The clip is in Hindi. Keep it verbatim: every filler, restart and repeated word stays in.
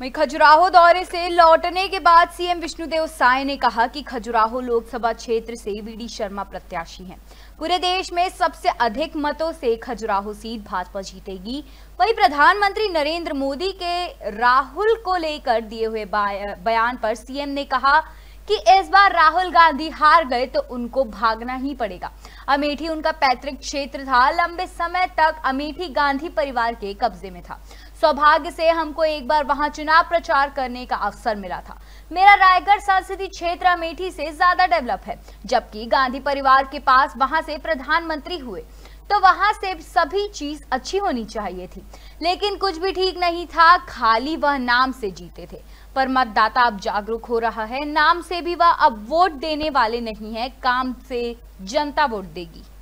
वहीं खजुराहो दौरे से लौटने के बाद सीएम विष्णुदेव साय ने कहा कि खजुराहो लोकसभा क्षेत्र से वीडी शर्मा प्रत्याशी हैं। पूरे देश में सबसे अधिक मतों से खजुराहो सीट भाजपा जीतेगी। वहीं प्रधानमंत्री नरेंद्र मोदी के राहुल को लेकर दिए हुए बयान पर सीएम ने कहा कि इस बार राहुल गांधी हार गए तो उनको भागना ही पड़ेगा। अमेठी उनका पैतृक क्षेत्र था, लंबे समय तक अमेठी गांधी परिवार के कब्जे में था। सौभाग्य से हमको एक बार वहां चुनाव प्रचार करने का अवसर मिला था। मेरा रायगढ़ संसदीय क्षेत्र अमेठी से ज्यादा डेवलप है, जबकि गांधी परिवार के पास वहां से प्रधानमंत्री हुए तो वहां से सभी चीज अच्छी होनी चाहिए थी, लेकिन कुछ भी ठीक नहीं था। खाली वह नाम से जीते थे, पर मतदाता अब जागरूक हो रहा है। नाम से भी वह अब वोट देने वाले नहीं है, काम से जनता वोट देगी।